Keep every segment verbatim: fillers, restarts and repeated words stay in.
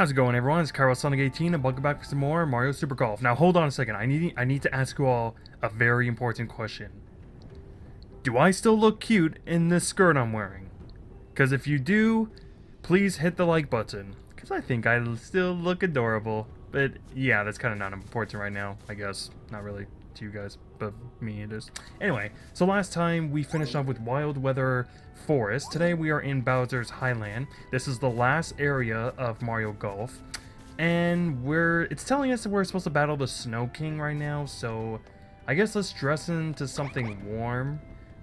How's it going, everyone? It's Cyrelle Sonic eighteen and welcome back for some more Mario Super Golf. Now hold on a second, I need I need to ask you all a very important question. Do I still look cute in this skirt I'm wearing? Because if you do, please hit the like button. Because I think I still look adorable. But yeah, that's kind of not important right now, I guess. Not really to you guys, but me it is. Anyway, so last time we finished off with Wild Weather Forest. Today we are in Bowser's Highland. This is the last area of Mario Golf. And we're it's telling us that we're supposed to battle the Snow King right now, so I guess let's dress into something warm.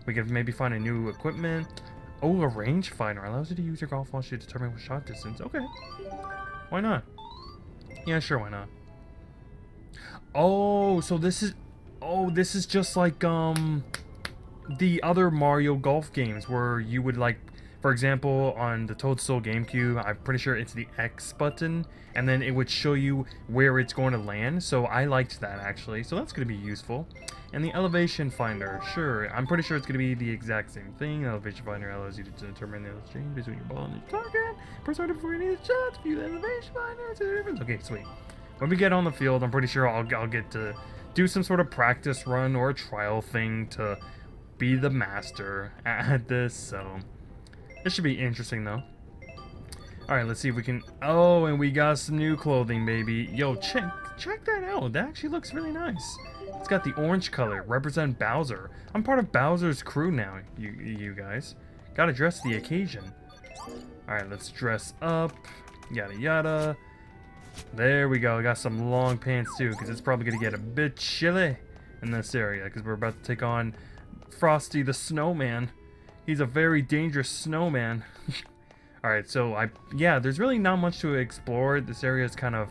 We could maybe find a new equipment. Oh, a rangefinder allows you to use your golf watch to determine what shot distance. Okay. Why not? Yeah, sure, why not? Oh, so this is... Oh, this is just like, um... the other Mario Golf games where you would, like... For example, on the Toadstool GameCube, I'm pretty sure it's the X button. And then it would show you where it's going to land. So I liked that, actually. So that's going to be useful. And the elevation finder, sure. I'm pretty sure it's going to be the exact same thing. The elevation finder allows you to determine the exchange between your ball and your target. Press R before any shots. View the elevation finder. See the difference. Okay, sweet. When we get on the field, I'm pretty sure I'll, I'll get to do some sort of practice run or trial thing to be the master at this, so... This should be interesting, though. Alright, let's see if we can... Oh, and we got some new clothing, baby. Yo, check check that out. That actually looks really nice. It's got the orange color. Represent Bowser. I'm part of Bowser's crew now, you, you guys. Gotta dress the occasion. Alright, let's dress up. Yada, yada. There we go. I got some long pants, too, because it's probably going to get a bit chilly in this area, because we're about to take on Frosty the Snowman. He's a very dangerous snowman. Alright, so I, yeah, there's really not much to explore. This area is kind of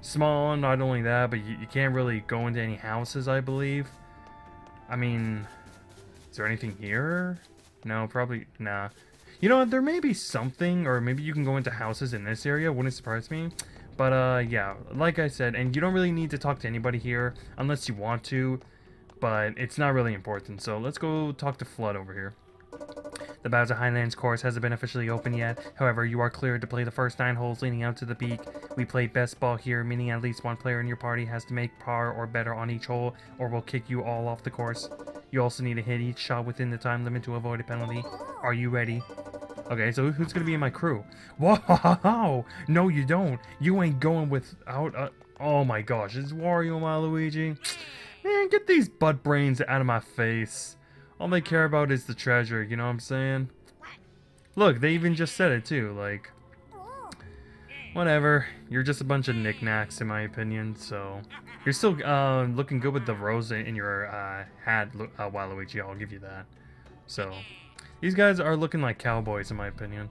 small, and not only that, but you, you can't really go into any houses, I believe. I mean, is there anything here? No, probably, nah. You know what, there may be something, or maybe you can go into houses in this area, wouldn't surprise me. But, uh, yeah, like I said, and you don't really need to talk to anybody here, unless you want to, but it's not really important. So let's go talk to Flood over here. The Bowser Highlands course hasn't been officially open yet. However, you are cleared to play the first nine holes leading out to the peak. We play best ball here, meaning at least one player in your party has to make par or better on each hole, or we'll kick you all off the course. You also need to hit each shot within the time limit to avoid a penalty. Are you ready? Okay, so who's gonna be in my crew? Wow! No, you don't. You ain't going without. A oh my gosh, it's Wario, my Luigi. Man, get these butt brains out of my face. All they care about is the treasure, you know what I'm saying? Look, they even just said it too, like... Whatever, you're just a bunch of knickknacks in my opinion, so... You're still uh, looking good with the rose in your uh, hat, uh, Waluigi, I'll give you that. So, these guys are looking like cowboys in my opinion.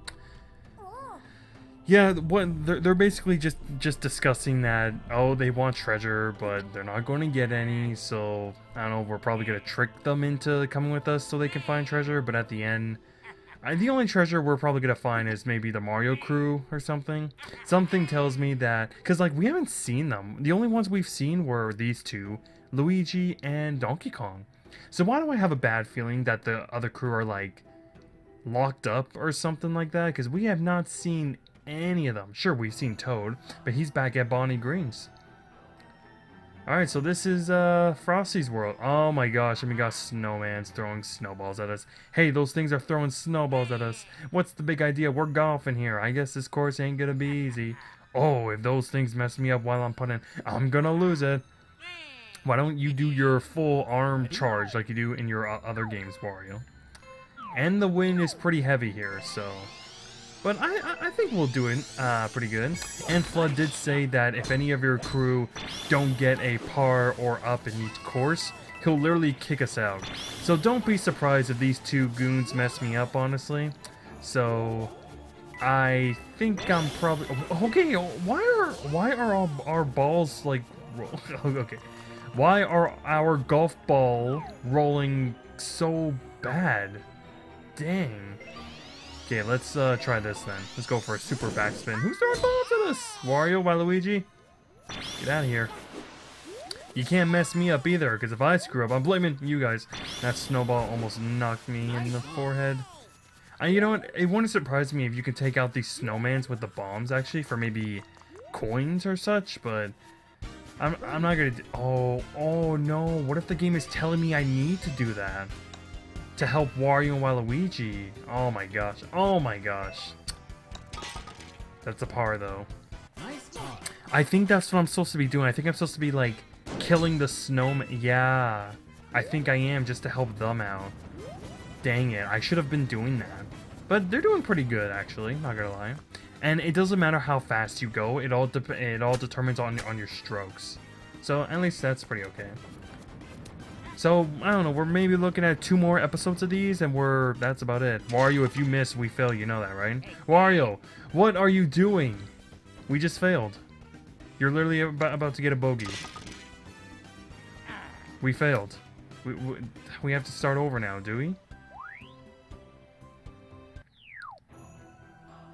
Yeah, what they're, they're basically just, just discussing that, oh, they want treasure, but they're not going to get any, so, I don't know, we're probably going to trick them into coming with us so they can find treasure, but at the end, I, the only treasure we're probably going to find is maybe the Mario crew or something. Something tells me that, because, like, we haven't seen them. The only ones we've seen were these two, Luigi and Donkey Kong. So why do I have a bad feeling that the other crew are, like, locked up or something like that? Because we have not seen any of them. Sure, we've seen Toad, but he's back at Bonnie Green's. Alright, so this is uh, Frosty's World. Oh my gosh, and we got snowmans throwing snowballs at us. Hey, those things are throwing snowballs at us. What's the big idea? We're golfing here. I guess this course ain't gonna be easy. Oh, if those things mess me up while I'm putting, I'm gonna lose it. Why don't you do your full arm charge like you do in your uh, other games, Wario? And the wind is pretty heavy here, so... But I, I think we'll do it uh, pretty good. And Flood did say that if any of your crew don't get a par or up in each course, he'll literally kick us out. So don't be surprised if these two goons mess me up, honestly. So I think I'm probably... Okay, why are why are all our balls like... Okay. Why are our golf ball rolling so bad? Dang. Okay, let's uh, try this then. Let's go for a super backspin. Who's throwing balls at us? Wario, Waluigi? Get out of here. You can't mess me up either, because if I screw up, I'm blaming you guys. That snowball almost knocked me in the forehead. Uh, you know what? It wouldn't surprise me if you could take out these snowmans with the bombs, actually, for maybe coins or such, but I'm, I'm not gonna do, oh, oh no, what if the game is telling me I need to do that? To help Wario and Waluigi. Oh my gosh, oh my gosh. That's a par though. I think that's what I'm supposed to be doing. I think I'm supposed to be like, killing the snowman. Yeah, I think I am, just to help them out. Dang it, I should have been doing that. But they're doing pretty good actually, not gonna lie. And it doesn't matter how fast you go, it all dep it all determines on, on your strokes. So at least that's pretty okay. So, I don't know, we're maybe looking at two more episodes of these, and we're, that's about it. Wario, if you miss, we fail, you know that, right? Wario, what are you doing? We just failed. You're literally ab about to get a bogey. We failed. We, we, we have to start over now, do we?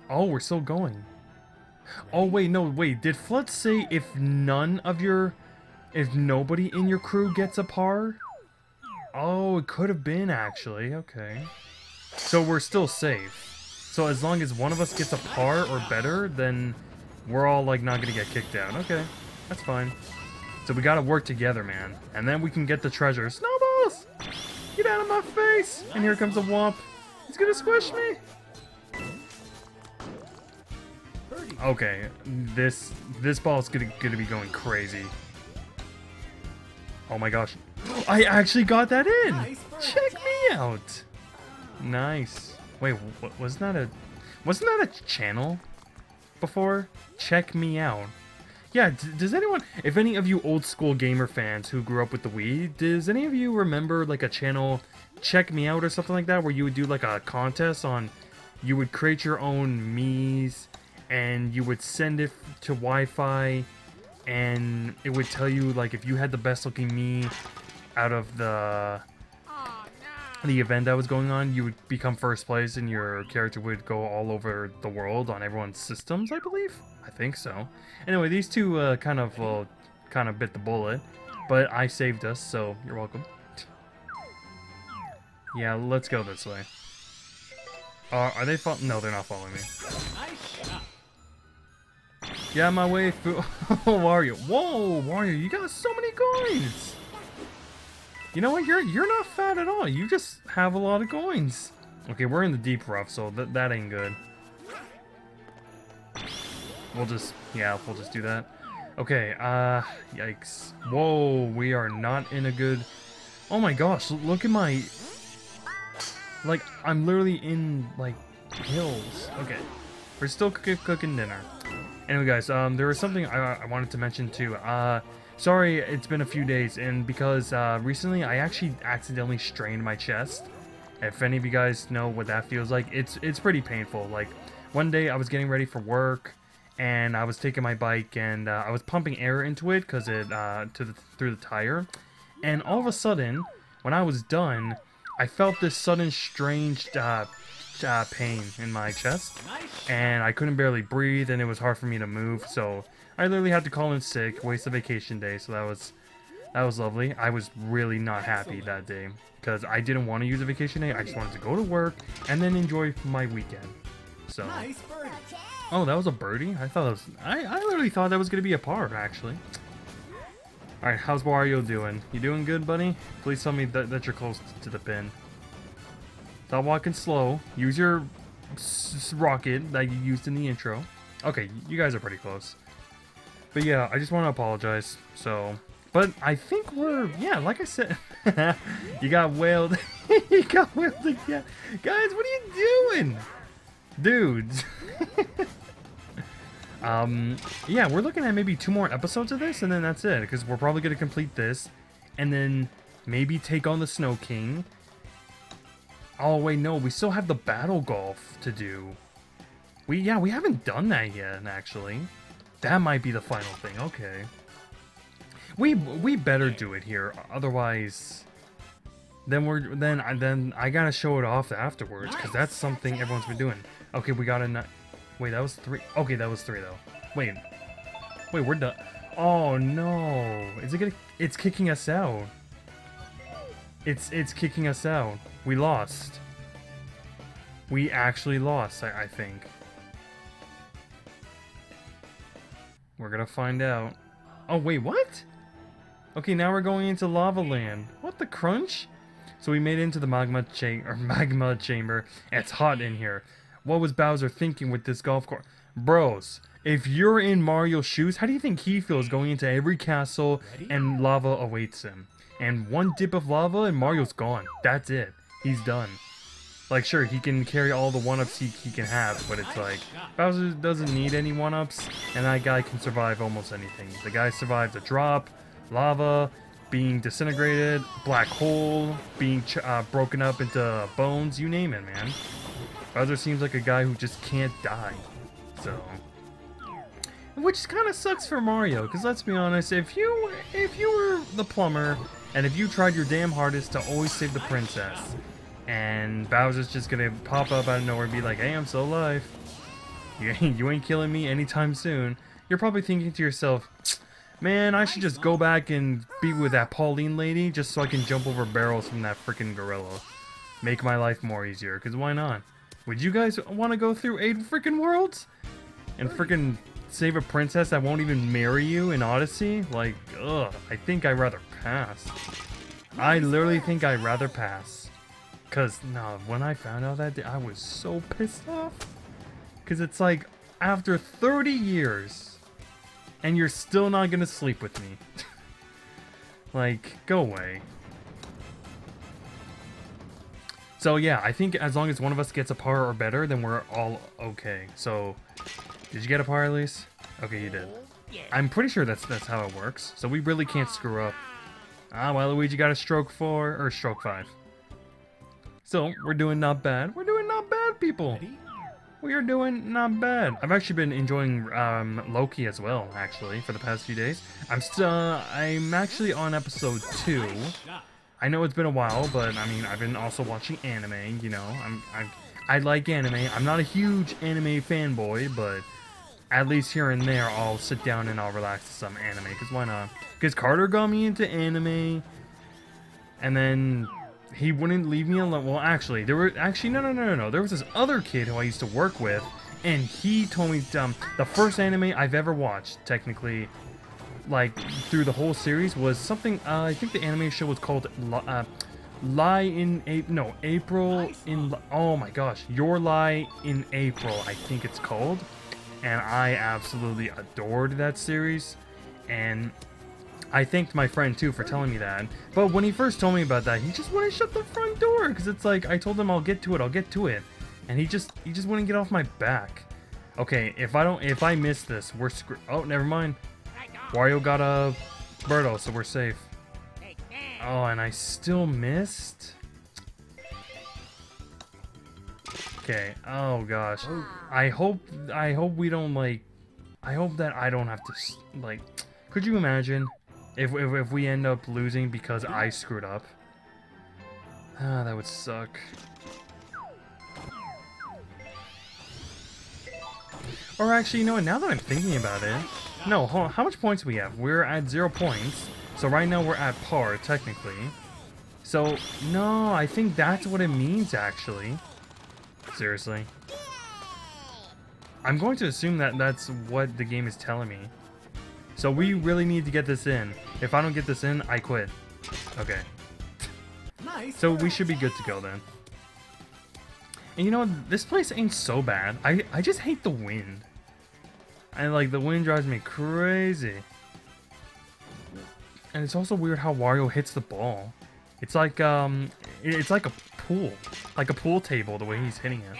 Oh, we're still going. Oh, wait, no, wait, did Flood say if none of your, if nobody in your crew gets a par? Oh, it could have been, actually. Okay. So we're still safe. So as long as one of us gets a par or better, then we're all, like, not gonna get kicked out. Okay. That's fine. So we gotta work together, man. And then we can get the treasure. Snowballs! Get out of my face! And here comes a womp. He's gonna squish me! Okay. This, this ball's gonna, gonna be going crazy. Oh my gosh. I actually got that in! Nice. Check me out! Nice. Wait, what, wasn't that a... Wasn't that a channel before? Check me out. Yeah, d does anyone... If any of you old school gamer fans who grew up with the Wii, does any of you remember like a channel, Check Me Out or something like that, where you would do like a contest on... You would create your own Mii's and you would send it to Wi-Fi... And it would tell you, like, if you had the best looking me out of the oh, no. the event that was going on, you would become first place and your character would go all over the world on everyone's systems, I believe? I think so. Anyway, these two uh, kind of, well, kind of bit the bullet, but I saved us, so you're welcome. Yeah, let's go this way. Uh, are they following? No, they're not following me. Yeah, my way through. Wario. Whoa, Wario, you got so many coins. You know what? You're you're not fat at all. You just have a lot of coins. Okay, we're in the deep rough, so that that ain't good. We'll just yeah, we'll just do that. Okay. Uh, yikes. Whoa, we are not in a good. Oh my gosh, look at my. Like I'm literally in like hills. Okay, we're still cooking dinner. Anyway guys, um, there was something I, I wanted to mention too. Uh, sorry, it's been a few days, and because uh, recently I actually accidentally strained my chest. If any of you guys know what that feels like, it's it's pretty painful. Like, one day I was getting ready for work, and I was taking my bike, and uh, I was pumping air into it because it uh, to the, through the tire, and all of a sudden, when I was done, I felt this sudden strange. Uh, Uh, pain in my chest, and I couldn't barely breathe, and it was hard for me to move, so I literally had to call in sick, waste a vacation day, so that was that was lovely. I was really not happy that day because I didn't want to use a vacation day. I just wanted to go to work and then enjoy my weekend. So oh, that was a birdie. I thought that was I, I literally thought that was gonna be a par actually. Alright, how's Wario doing? You doing good, buddy? Please tell me that, that you're close to the pin. Stop walking slow. Use your s rocket that you used in the intro. Okay, you guys are pretty close. But yeah, I just want to apologize. So, but I think we're yeah. Like I said, you got whaled. You got whaled again, guys. What are you doing, dudes? um, yeah, we're looking at maybe two more episodes of this, and then that's it. Because we're probably gonna complete this, and then maybe take on the Snow King. Oh wait, no, we still have the battle golf to do. We yeah, we haven't done that yet, actually. That might be the final thing. Okay. We we better do it here, otherwise, then we're then I then I gotta show it off afterwards because that's something everyone's been doing. Okay, we got a wait. That was three. Okay, that was three though. Wait, wait, we're done. Oh no, is it gonna? It's kicking us out. It's it's kicking us out. We lost. We actually lost, I, I think. We're gonna find out. Oh, wait, what? Okay, now we're going into Lava Land. What the crunch? So we made it into the magma, cha or magma chamber. It's hot in here. What was Bowser thinking with this golf course? Bros, if you're in Mario's shoes, how do you think he feels going into every castle and lava awaits him? And one dip of lava and Mario's gone. That's it. He's done. Like, sure, he can carry all the one-ups he, he can have, but it's like, Bowser doesn't need any one-ups, and that guy can survive almost anything. The guy survived a drop, lava, being disintegrated, black hole, being ch uh, broken up into bones, you name it, man. Bowser seems like a guy who just can't die, so... Which kind of sucks for Mario, because let's be honest, if you, if you were the plumber, and if you tried your damn hardest to always save the princess... And Bowser's just gonna pop up out of nowhere and be like, hey, I'm still alive. You ain't, you ain't killing me anytime soon. You're probably thinking to yourself, man, I should just go back and be with that Pauline lady just so I can jump over barrels from that freaking gorilla. Make my life more easier, because why not? Would you guys want to go through eight freaking worlds? And freaking save a princess that won't even marry you in Odyssey? Like, ugh, I think I'd rather pass. I literally think I'd rather pass. Cause no, when I found out that day, I was so pissed off. Cause it's like after thirty years, and you're still not gonna sleep with me. Like, go away. So yeah, I think as long as one of us gets a par or better, then we're all okay. So, did you get a par at least? Okay, you did. I'm pretty sure that's that's how it works. So we really can't screw up. Ah, well, Luigi got a stroke four or stroke five. So, we're doing not bad. We're doing not bad, people. We are doing not bad. I've actually been enjoying um, Loki as well, actually, for the past few days. I'm still, uh, I'm actually on episode two. I know it's been a while, but I mean, I've been also watching anime. You know, I'm, I'm I like anime. I'm not a huge anime fanboy, but at least here and there, I'll sit down and I'll relax to some anime. Cause why not? Cause Carter got me into anime, and then. He wouldn't leave me alone. Well, actually, there were actually no, no, no, no, no. There was this other kid who I used to work with, and he told me um, the first anime I've ever watched, technically, like through the whole series, was something. Uh, I think the anime show was called uh, "Lie in April." No, April in. Oh my gosh, Your Lie in April. I think it's called, and I absolutely adored that series, and. I thanked my friend too for telling me that, but when he first told me about that, he just wouldn't shut the front door, because it's like, I told him I'll get to it, I'll get to it, and he just, he just wouldn't get off my back. Okay, if I don't, if I miss this, we're screwed. Oh, never mind. Wario got a Birdo, so we're safe. Oh, and I still missed? Okay, oh gosh. I hope, I hope we don't like, I hope that I don't have to, like, could you imagine? If, if, if we end up losing because I screwed up. Ah, that would suck. Or actually, you know what, now that I'm thinking about it... No, hold on, how much points do we have? We're at zero points. So right now we're at par, technically. So, no, I think that's what it means, actually. Seriously. I'm going to assume that that's what the game is telling me. So we really need to get this in. If I don't get this in, I quit. Okay. Nice. So we should be good to go then. And you know what? This place ain't so bad. I, I just hate the wind. And like the wind drives me crazy. And it's also weird how Wario hits the ball. It's like um it's like a pool. Like a pool table the way he's hitting it.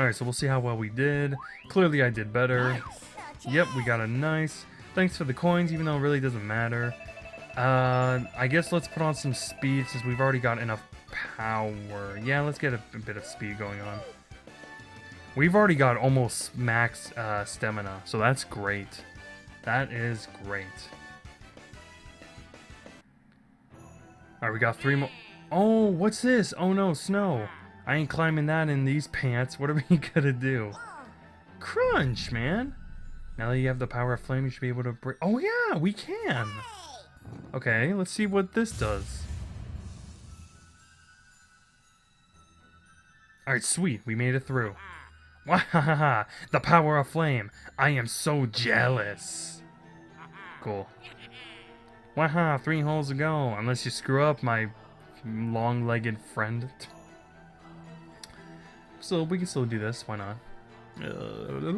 Alright, so we'll see how well we did. Clearly I did better. Nice. Yep, we got a nice. Thanks for the coins, even though it really doesn't matter. Uh, I guess let's put on some speed since we've already got enough power. Yeah, let's get a, a bit of speed going on. We've already got almost max uh, stamina, so that's great. That is great. Alright, we got three more. Oh, what's this? Oh no, snow. I ain't climbing that in these pants. What are we gonna do? Crunch, man. Now that you have the power of flame, you should be able to break. Oh yeah, we can! Okay, let's see what this does. Alright, sweet, we made it through. Wahahaha! The power of flame! I am so jealous! Cool. Waha! Three holes to go! Unless you screw up, my long-legged friend. So, we can still do this, why not? Uh,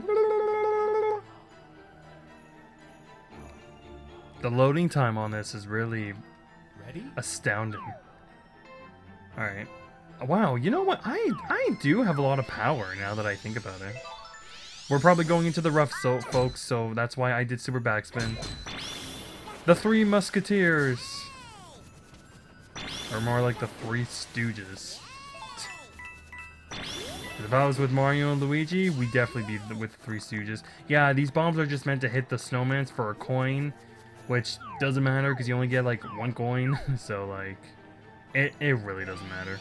the loading time on this is really Ready? astounding. Alright. Wow, you know what? I I do have a lot of power now that I think about it. We're probably going into the rough, so folks, so that's why I did Super Backspin. The Three Musketeers! Or more like the Three Stooges. If I was with Mario and Luigi, we'd definitely be with the Three Stooges. Yeah, these bombs are just meant to hit the snowmans for a coin, which doesn't matter because you only get like one coin, so like, it, it really doesn't matter.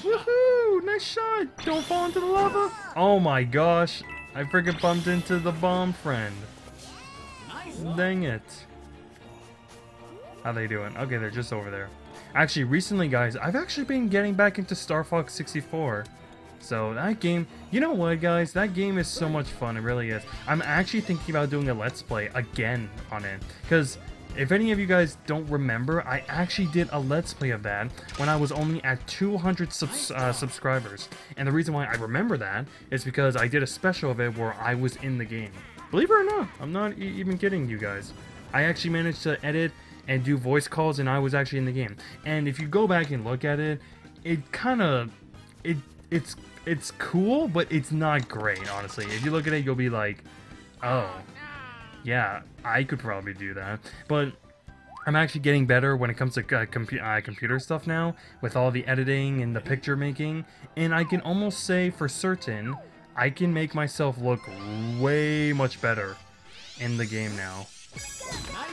Woohoo! Nice shot! Don't fall into the lava! Oh my gosh! I freaking bumped into the bomb friend. Dang it. How they doing? Okay, they're just over there. Actually, recently, guys, I've actually been getting back into Star Fox sixty-four. So, that game... You know what, guys? That game is so much fun. It really is. I'm actually thinking about doing a Let's Play again on it. Because... if any of you guys don't remember, I actually did a Let's Play of that when I was only at two hundred subs uh, subscribers. And the reason why I remember that is because I did a special of it where I was in the game. Believe it or not, I'm not e even kidding you guys. I actually managed to edit and do voice calls and I was actually in the game. And if you go back and look at it, it kind of... it it's it's cool, but it's not great, honestly. If you look at it, you'll be like, oh... yeah, I could probably do that, but I'm actually getting better when it comes to uh, compu uh, computer stuff now, with all the editing and the picture making, and I can almost say for certain, I can make myself look way much better in the game now.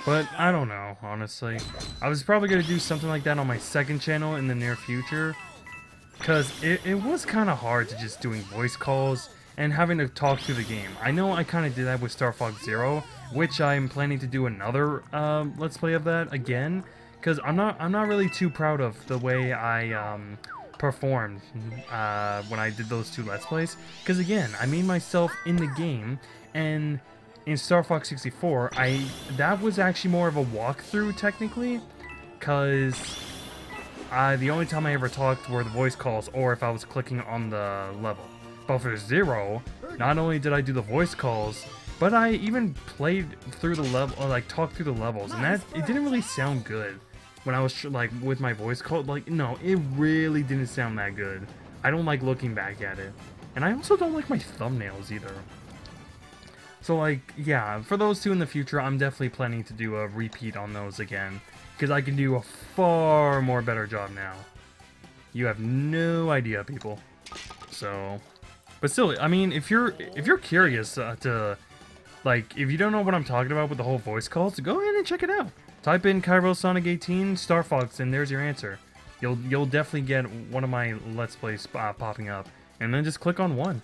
But I don't know, honestly. I was probably going to do something like that on my second channel in the near future, because it, it was kind of hard to just doing voice calls and having to talk through the game. I know I kind of did that with Star Fox Zero, which I'm planning to do another um, Let's Play of that again, because I'm not I'm not really too proud of the way I um, performed uh, when I did those two Let's Plays. Because again, I made myself in the game, and in Star Fox sixty-four, I that was actually more of a walkthrough technically, because uh, the only time I ever talked were the voice calls or if I was clicking on the level. But for Zero, not only did I do the voice calls, but I even played through the level, or like talked through the levels, and that it didn't really sound good when I was like with my voice call. Like, no, it really didn't sound that good. I don't like looking back at it, and I also don't like my thumbnails either. So like, yeah, for those two in the future, I'm definitely planning to do a repeat on those again because I can do a far more better job now. You have no idea, people. So. But still, I mean, if you're if you're curious uh, to, like, if you don't know what I'm talking about with the whole voice calls, go ahead and check it out. Type in Cyrel Sonic eighteen Star Fox, and there's your answer. You'll you'll definitely get one of my Let's Plays uh, popping up, and then just click on one,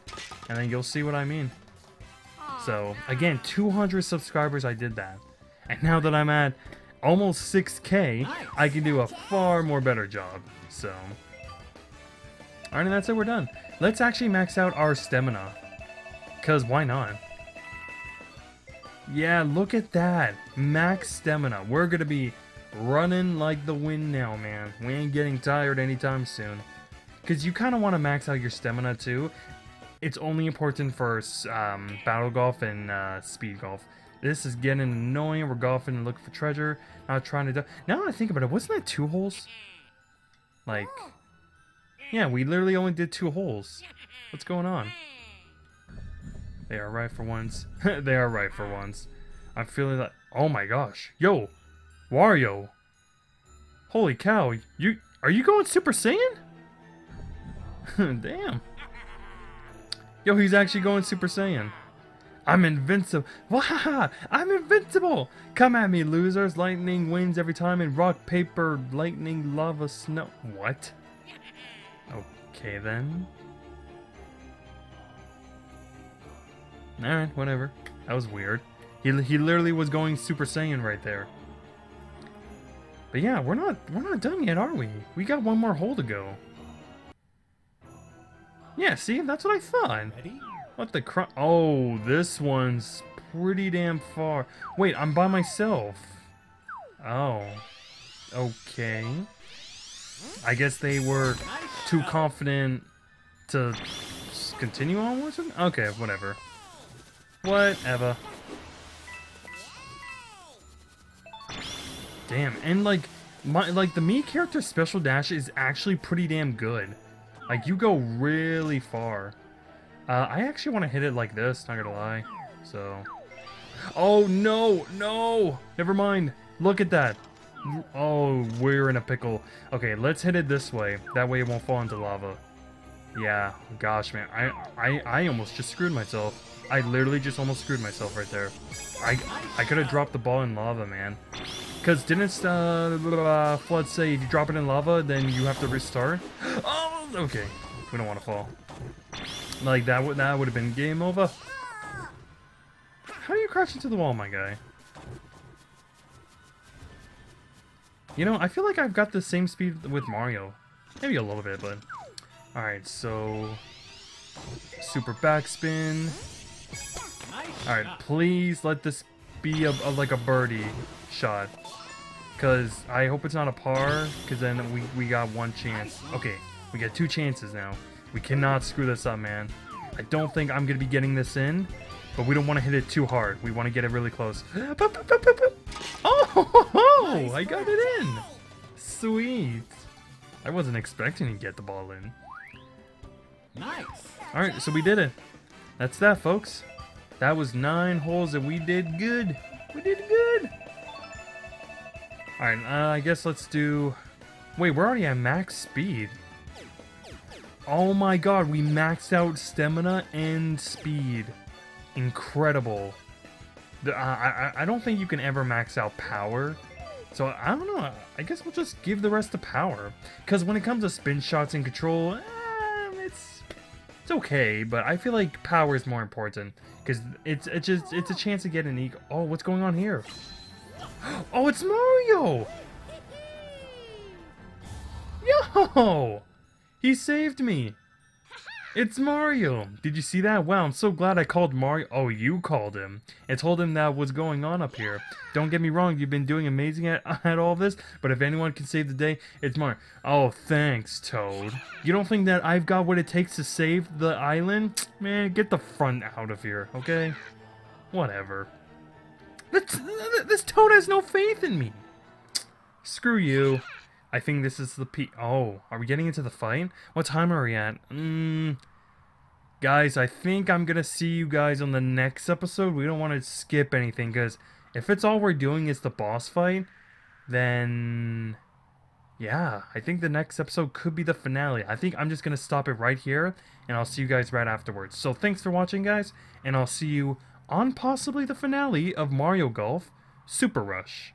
and then you'll see what I mean. So again, two hundred subscribers, I did that, and now that I'm at almost six K, I can do a far more better job. So. Alright, and that's it, we're done. Let's actually max out our stamina. Because why not? Yeah, look at that. Max stamina. We're going to be running like the wind now, man. We ain't getting tired anytime soon. Because you kind of want to max out your stamina too. It's only important for um, battle golf and uh, speed golf. This is getting annoying. We're golfing and looking for treasure. Not trying to... do now that I think about it, wasn't that two holes? Like... yeah, we literally only did two holes. What's going on? They are right for once. They are right for once. I'm feeling like... oh my gosh. Yo, Wario. Holy cow. You Are you going Super Saiyan? Damn. Yo, he's actually going Super Saiyan. I'm invincible. Wahaha! I'm invincible. Come at me, losers. Lightning wins every time in rock, paper, lightning, lava, snow. What? Okay then. Alright, whatever. That was weird. He, he literally was going Super Saiyan right there. But yeah, we're not we're not done yet, are we? We got one more hole to go. Yeah, see? That's what I thought. Ready? What the cr- Oh, this one's pretty damn far. Wait, I'm by myself. Oh. Okay. I guess they were too confident to continue on with it? Okay, whatever. Whatever. Damn, and like, my like the Mii character's special dash is actually pretty damn good. Like, you go really far. Uh, I actually want to hit it like this, not gonna lie. So... Oh, no! No! Never mind. Look at that. Oh, we're in a pickle. Okay, let's hit it this way. That way it won't fall into lava. Yeah, gosh, man. I, I, I almost just screwed myself. I literally just almost screwed myself right there. I, I could have dropped the ball in lava, man. Because didn't uh, blah, blah, Flood say if you drop it in lava, then you have to restart? Oh, okay. We don't want to fall. Like, that would that would have been game over. How do you crash into the wall, my guy? You know, I feel like I've got the same speed with Mario. Maybe a little bit, but... Alright, so... Super backspin. Alright, please let this be a, a, like a birdie shot. Because I hope it's not a par, because then we, we got one chance. Okay, we got two chances now. We cannot screw this up, man. I don't think I'm going to be getting this in, but we don't want to hit it too hard. We want to get it really close. Oh, I got it in. Sweet. I wasn't expecting to get the ball in. Nice. All right, so we did it. That's that, folks. That was nine holes and we did good. We did good. All right, uh, I guess let's do... Wait, we're already at max speed. Oh my god, we maxed out stamina and speed. Incredible. The, uh, I, I don't think you can ever max out power. So, I don't know. I guess we'll just give the rest to power. Because when it comes to spin shots and control, eh, it's it's okay. But I feel like power is more important. Because it's, it's, just, it's a chance to get an eagle. Oh, what's going on here? Oh, it's Mario! Yo! He saved me! It's Mario! Did you see that? Wow, I'm so glad I called Mario. Oh, you called him and told him that what's going on up here. Don't get me wrong, you've been doing amazing at, at all this, but if anyone can save the day, it's Mario. Oh, thanks, Toad. You don't think that I've got what it takes to save the island? Man, get the front out of here, okay? Whatever. This, this Toad has no faith in me! Screw you. I think this is the P. Oh, are we getting into the fight? What time are we at? Mm, guys, I think I'm going to see you guys on the next episode. We don't want to skip anything, because if it's all we're doing is the boss fight, then... Yeah, I think the next episode could be the finale. I think I'm just going to stop it right here, and I'll see you guys right afterwards. So thanks for watching, guys, and I'll see you on possibly the finale of Mario Golf Super Rush.